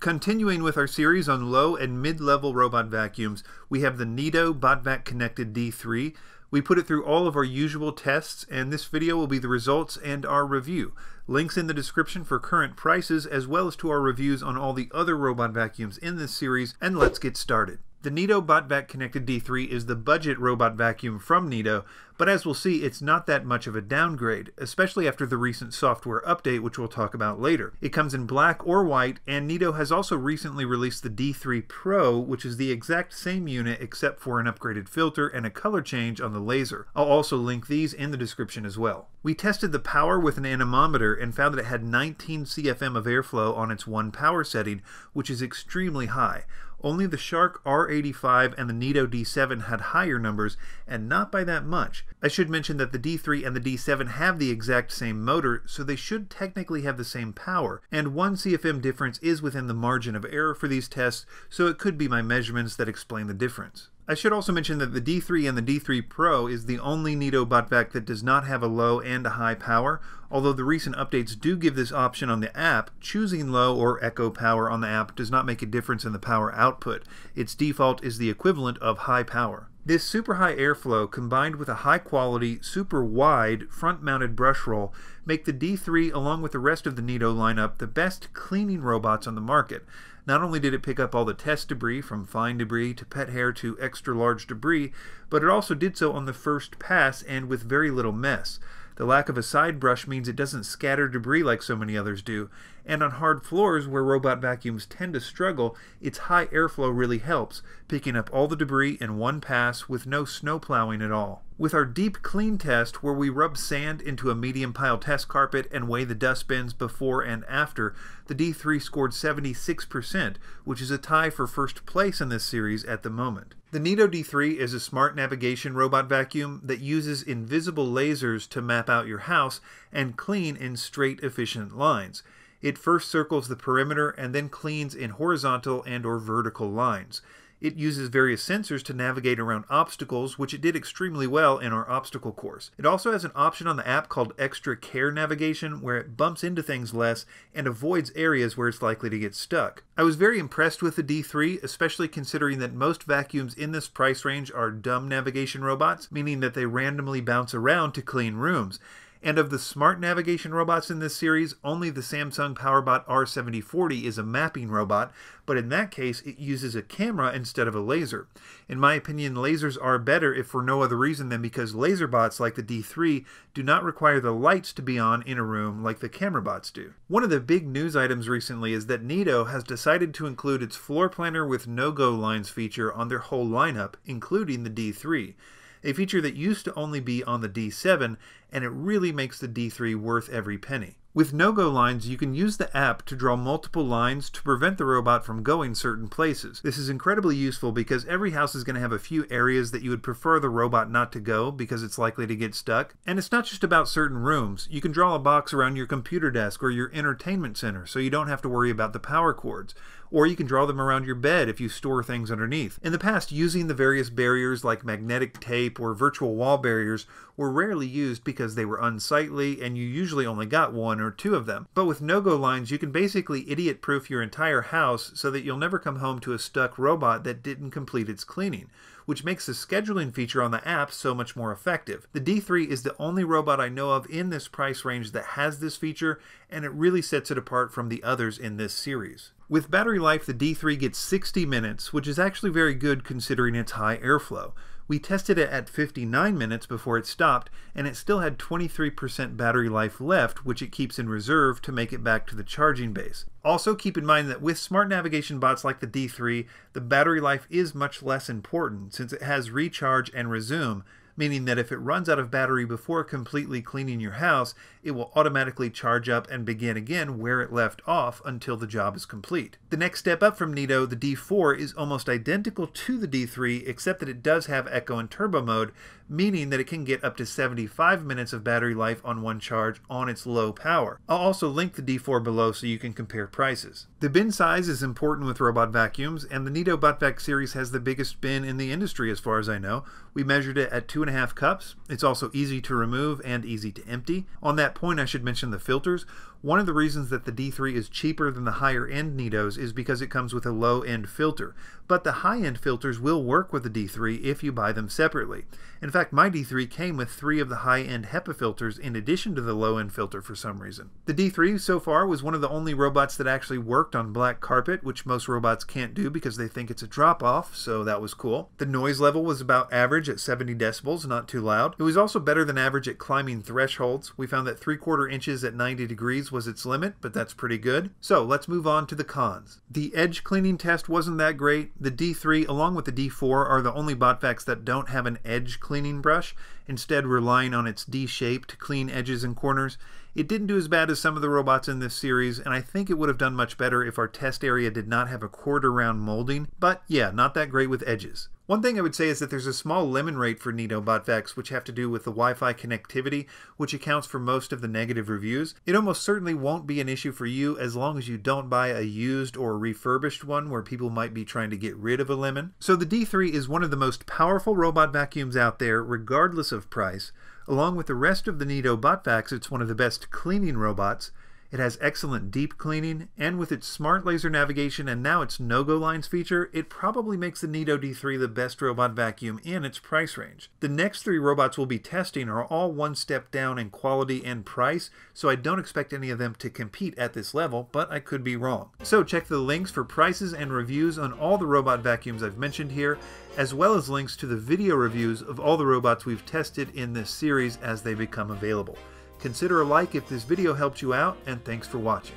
Continuing with our series on low and mid-level robot vacuums, we have the Neato BotVac Connected D3. We put it through all of our usual tests, and this video will be the results and our review. Links in the description for current prices, as well as to our reviews on all the other robot vacuums in this series, and let's get started. The Neato BotVac Connected D3 is the budget robot vacuum from Neato, but as we'll see, it's not that much of a downgrade, especially after the recent software update, which we'll talk about later. It comes in black or white, and Neato has also recently released the D3 Pro, which is the exact same unit except for an upgraded filter and a color change on the laser. I'll also link these in the description as well. We tested the power with an anemometer and found that it had 19 CFM of airflow on its one power setting, which is extremely high. Only the Shark R85 and the Neato D7 had higher numbers, and not by that much. I should mention that the D3 and the D7 have the exact same motor, so they should technically have the same power, and one CFM difference is within the margin of error for these tests, so it could be my measurements that explain the difference. I should also mention that the D3 and the D3 Pro is the only Neato BotVac that does not have a low and a high power, although the recent updates do give this option on the app. Choosing low or echo power on the app does not make a difference in the power output. Its default is the equivalent of high power. This super high airflow combined with a high quality, super wide front mounted brush roll make the D3 along with the rest of the Neato lineup the best cleaning robots on the market. Not only did it pick up all the test debris, from fine debris to pet hair to extra large debris, but it also did so on the first pass and with very little mess. The lack of a side brush means it doesn't scatter debris like so many others do, and on hard floors where robot vacuums tend to struggle, its high airflow really helps, picking up all the debris in one pass with no snow plowing at all. With our deep clean test, where we rub sand into a medium pile test carpet and weigh the dust bins before and after, the D3 scored 76%, which is a tie for first place in this series at the moment. The Neato D3 is a smart navigation robot vacuum that uses invisible lasers to map out your house and clean in straight, efficient lines. It first circles the perimeter and then cleans in horizontal and/or vertical lines. It uses various sensors to navigate around obstacles, which it did extremely well in our obstacle course. It also has an option on the app called Extra Care Navigation, where it bumps into things less and avoids areas where it's likely to get stuck. I was very impressed with the D3, especially considering that most vacuums in this price range are dumb navigation robots, meaning that they randomly bounce around to clean rooms. And of the smart navigation robots in this series, only the Samsung PowerBot R7040 is a mapping robot, but in that case it uses a camera instead of a laser. In my opinion, lasers are better if for no other reason than because laser bots like the D3 do not require the lights to be on in a room like the camera bots do. One of the big news items recently is that Neato has decided to include its floor planner with no-go lines feature on their whole lineup, including the D3. A feature that used to only be on the D7, and it really makes the D3 worth every penny. With no-go lines, you can use the app to draw multiple lines to prevent the robot from going certain places. This is incredibly useful because every house is going to have a few areas that you would prefer the robot not to go because it's likely to get stuck. And it's not just about certain rooms. You can draw a box around your computer desk or your entertainment center so you don't have to worry about the power cords. Or you can draw them around your bed if you store things underneath. In the past, using the various barriers like magnetic tape or virtual wall barriers were rarely used because they were unsightly and you usually only got one or two of them. But with no-go lines, you can basically idiot-proof your entire house so that you'll never come home to a stuck robot that didn't complete its cleaning, which makes the scheduling feature on the app so much more effective. The D3 is the only robot I know of in this price range that has this feature, and it really sets it apart from the others in this series. With battery life, the D3 gets 60 minutes, which is actually very good considering its high airflow. We tested it at 59 minutes before it stopped, and it still had 23% battery life left, which it keeps in reserve to make it back to the charging base. Also keep in mind that with smart navigation bots like the D3, the battery life is much less important since it has recharge and resume, meaning that if it runs out of battery before completely cleaning your house, it will automatically charge up and begin again where it left off until the job is complete. The next step up from Neato, the D4, is almost identical to the D3, except that it does have echo and turbo mode, meaning that it can get up to 75 minutes of battery life on one charge on its low power. I'll also link the D4 below so you can compare prices. The bin size is important with robot vacuums, and the Neato BotVac series has the biggest bin in the industry as far as I know. We measured it at 2.5 cups. It's also easy to remove and easy to empty. On that point, I should mention the filters. One of the reasons that the D3 is cheaper than the higher end Neatos is because it comes with a low end filter, but the high end filters will work with the D3 if you buy them separately. In fact, my D3 came with 3 of the high end HEPA filters in addition to the low end filter for some reason. The D3 so far was one of the only robots that actually worked on black carpet, which most robots can't do because they think it's a drop off, so that was cool. The noise level was about average at 70 decibels, not too loud. It was also better than average at climbing thresholds. We found that 3/4 inches at 90 degrees was its limit, but that's pretty good. So let's move on to the cons. The edge cleaning test wasn't that great. The D3 along with the D4 are the only BotVacs that don't have an edge cleaning brush, instead relying on its D shape to clean edges and corners. It didn't do as bad as some of the robots in this series, and I think it would have done much better if our test area did not have a quarter round molding, but yeah, not that great with edges. One thing I would say is that there's a small lemon rate for Neato BotVacs, which have to do with the Wi-Fi connectivity, which accounts for most of the negative reviews. It almost certainly won't be an issue for you as long as you don't buy a used or refurbished one where people might be trying to get rid of a lemon. So the D3 is one of the most powerful robot vacuums out there, regardless of price. Along with the rest of the Neato BotVacs, it's one of the best cleaning robots. It has excellent deep cleaning, and with its smart laser navigation and now its no-go lines feature, it probably makes the Neato D3 the best robot vacuum in its price range. The next 3 robots we'll be testing are all one step down in quality and price, so I don't expect any of them to compete at this level, but I could be wrong. So check the links for prices and reviews on all the robot vacuums I've mentioned here, as well as links to the video reviews of all the robots we've tested in this series as they become available. Consider a like if this video helped you out, and thanks for watching.